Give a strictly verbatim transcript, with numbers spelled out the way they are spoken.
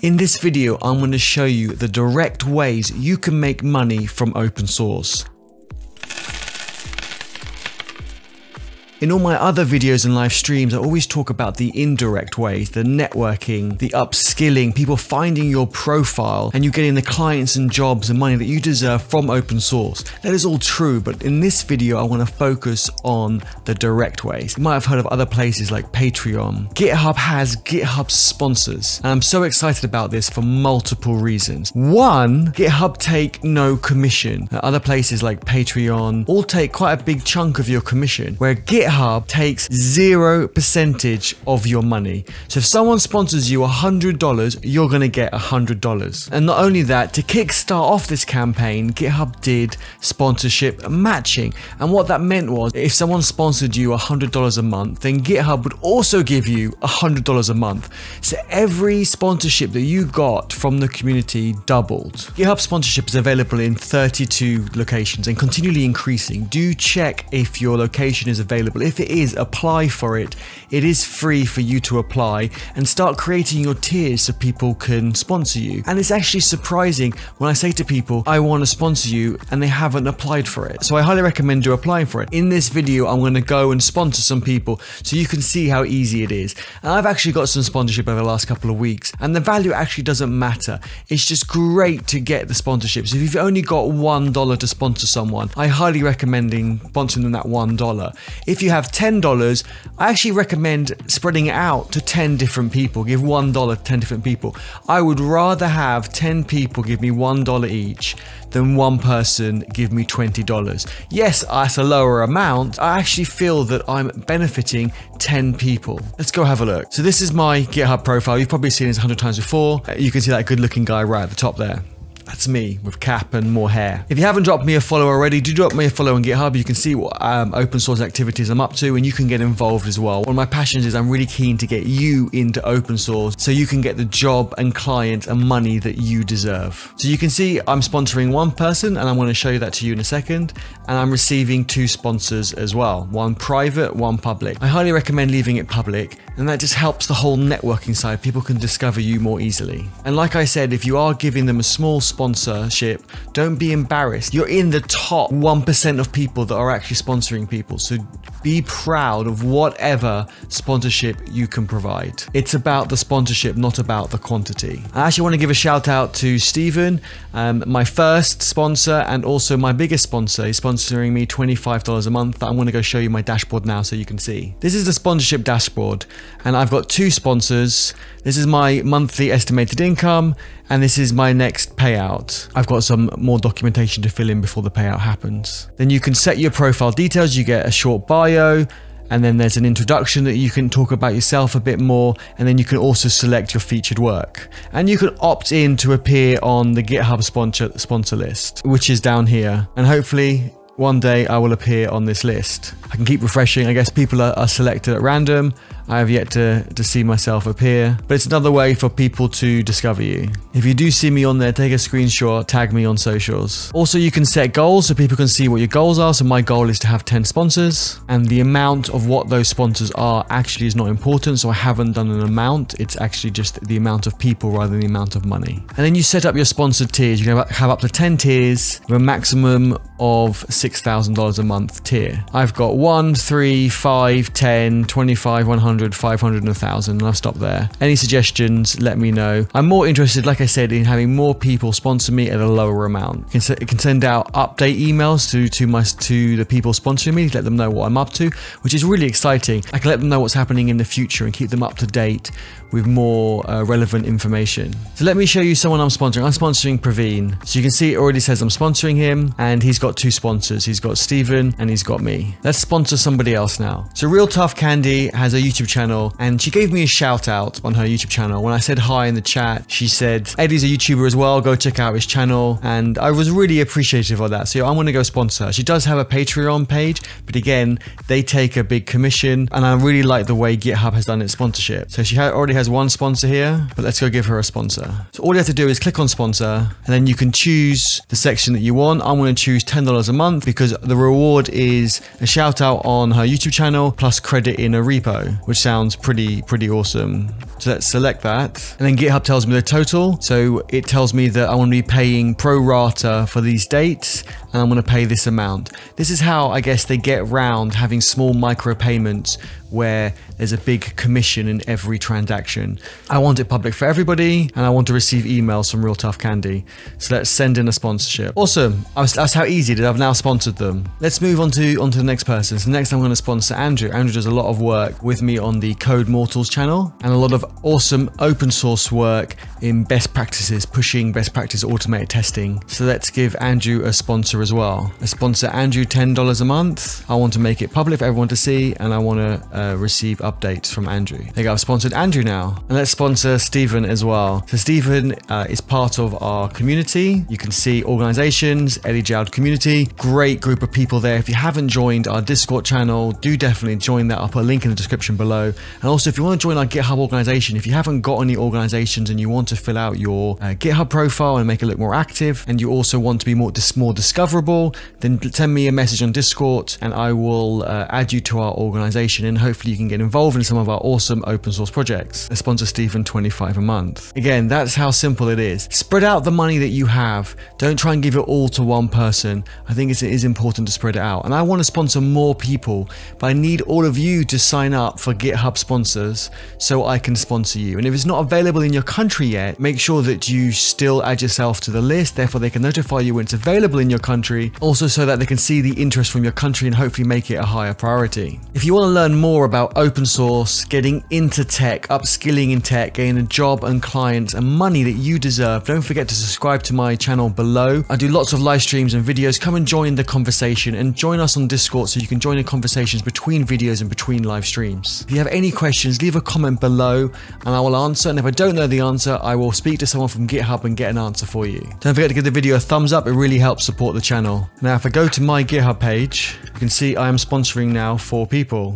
In this video, I'm going to show you the direct ways you can make money from open source. In all my other videos and live streams, I always talk about the indirect ways, the networking, the upskilling, people finding your profile and you getting the clients and jobs and money that you deserve from open source. That is all true, but in this video, I want to focus on the direct ways. You might have heard of other places like Patreon. GitHub has GitHub Sponsors, and I'm so excited about this for multiple reasons. One, GitHub take no commission. Other places like Patreon all take quite a big chunk of your commission, where GitHub GitHub takes zero percentage of your money. So if someone sponsors you one hundred dollars, you're going to get one hundred dollars. And not only that, to kickstart off this campaign, GitHub did sponsorship matching. And what that meant was if someone sponsored you one hundred dollars a month, then GitHub would also give you one hundred dollars a month. So every sponsorship that you got from the community doubled. GitHub sponsorship is available in thirty-two locations and continually increasing. Do check if your location is available. If it is, apply for it. It is free for you to apply and start creating your tiers so people can sponsor you. And it's actually surprising when I say to people, I want to sponsor you, and they haven't applied for it. So I highly recommend you applying for it. In this video, I'm going to go and sponsor some people so you can see how easy it is. And I've actually got some sponsorship over the last couple of weeks, and the value actually doesn't matter. It's just great to get the sponsorships. If you've only got one dollar to sponsor someone, I highly recommend sponsoring them that one dollar. If you have ten dollars, I actually recommend spreading it out to ten different people. Give one dollar to ten different people. I would rather have ten people give me one dollar each than one person give me twenty dollars. Yes, that's a lower amount. I actually feel that I'm benefiting ten people. Let's go have a look. So this is my GitHub profile. You've probably seen this a hundred times before. You can see that good looking guy right at the top there. That's me with cap and more hair. If you haven't dropped me a follow already, do drop me a follow on GitHub. You can see what um, open source activities I'm up to, and you can get involved as well. One of my passions is I'm really keen to get you into open source so you can get the job and client and money that you deserve. So you can see I'm sponsoring one person, and I'm going to show you that to you in a second. And I'm receiving two sponsors as well, one private, one public. I highly recommend leaving it public, and that just helps the whole networking side. People can discover you more easily. And like I said, if you are giving them a small sponsor, sponsorship, don't be embarrassed. You're in the top one percent of people that are actually sponsoring people. So be proud of whatever sponsorship you can provide. It's about the sponsorship, not about the quantity. I actually want to give a shout out to Stephen, um, my first sponsor and also my biggest sponsor. He's sponsoring me twenty-five dollars a month. I'm going to go show you my dashboard now so you can see. This is the sponsorship dashboard, and I've got two sponsors. This is my monthly estimated income, and this is my next payout. I've got some more documentation to fill in before the payout happens. Then you can set your profile details. You get a short bio, and then there's an introduction that you can talk about yourself a bit more, and then you can also select your featured work. And you can opt in to appear on the GitHub sponsor, sponsor list, which is down here. And hopefully one day I will appear on this list. I can keep refreshing. I guess people are, are selected at random. I have yet to, to see myself appear, but it's another way for people to discover you. If you do see me on there, take a screenshot, tag me on socials. Also, you can set goals so people can see what your goals are. So my goal is to have ten sponsors, and the amount of what those sponsors are actually is not important. So I haven't done an amount. It's actually just the amount of people rather than the amount of money. And then you set up your sponsored tiers. You can have up to ten tiers with a maximum of six thousand dollars a month tier. I've got one, three, five, ten, twenty-five, one hundred, five hundred, and one thousand, and I've stopped there. Any suggestions, let me know. I'm more interested, like I said, in having more people sponsor me at a lower amount. You can send out update emails to, to, my, to the people sponsoring me to let them know what I'm up to, which is really exciting. I can let them know what's happening in the future and keep them up to date with more uh, relevant information. So let me show you someone I'm sponsoring. I'm sponsoring Praveen. So you can see it already says I'm sponsoring him, and he's got two sponsors. He's got Stephen and he's got me. Let's sponsor somebody else now. So Real Tough Candy has a YouTube channel, and she gave me a shout out on her YouTube channel. When I said hi in the chat, she said, Eddie's a YouTuber as well, go check out his channel. And I was really appreciative of that. So I'm going to go sponsor her. She does have a Patreon page, but again, they take a big commission, and I really like the way GitHub has done its sponsorship. So she already has one sponsor here, but let's go give her a sponsor. So all you have to do is click on sponsor, and then you can choose the section that you want. I'm going to choose ten dollars a month because the reward is a shout out on her YouTube channel plus credit in a repo, which sounds pretty, pretty awesome. So let's select that. And then GitHub tells me the total. So it tells me that I want to be paying pro rata for these dates, and I'm going to pay this amount. This is how I guess they get around having small micro payments where there's a big commission in every transaction. I want it public for everybody, and I want to receive emails from Real Tough Candy. So let's send in a sponsorship. Awesome, that's how easy it is. I've now sponsored them. Let's move on to, on to the next person. So next I'm gonna sponsor Andrew. Andrew does a lot of work with me on the Code Mortals channel, and a lot of awesome open source work in best practices, pushing best practice automated testing. So let's give Andrew a sponsor as well. I sponsor Andrew ten dollars a month. I want to make it public for everyone to see, and I wanna Uh, receive updates from Andrew. There you go, I've sponsored Andrew now. And let's sponsor Stephen as well. So Stephen uh, is part of our community. You can see organizations, Eddie Jaoude community, great group of people there. If you haven't joined our Discord channel, do definitely join that. I'll put a link in the description below. And also if you want to join our GitHub organization, if you haven't got any organizations and you want to fill out your uh, GitHub profile and make it look more active, and you also want to be more, dis more discoverable, then send me a message on Discord and I will uh, add you to our organization, and hopefully you can get involved in some of our awesome open source projects. Let's sponsor Stephen twenty-five a month. Again, that's how simple it is. Spread out the money that you have. Don't try and give it all to one person. I think it's, it is important to spread it out. And I want to sponsor more people, but I need all of you to sign up for GitHub Sponsors so I can sponsor you. And if it's not available in your country yet, make sure that you still add yourself to the list. Therefore, they can notify you when it's available in your country, also so that they can see the interest from your country and hopefully make it a higher priority. If you want to learn more about open source, getting into tech, upskilling in tech, getting a job and clients and money that you deserve, don't forget to subscribe to my channel below. I do lots of live streams and videos. Come and join the conversation and join us on Discord so you can join the conversations between videos and between live streams. If you have any questions, leave a comment below and I will answer. And if I don't know the answer, I will speak to someone from GitHub and get an answer for you. Don't forget to give the video a thumbs up. It really helps support the channel. Now, if I go to my GitHub page, you can see I am sponsoring now four people.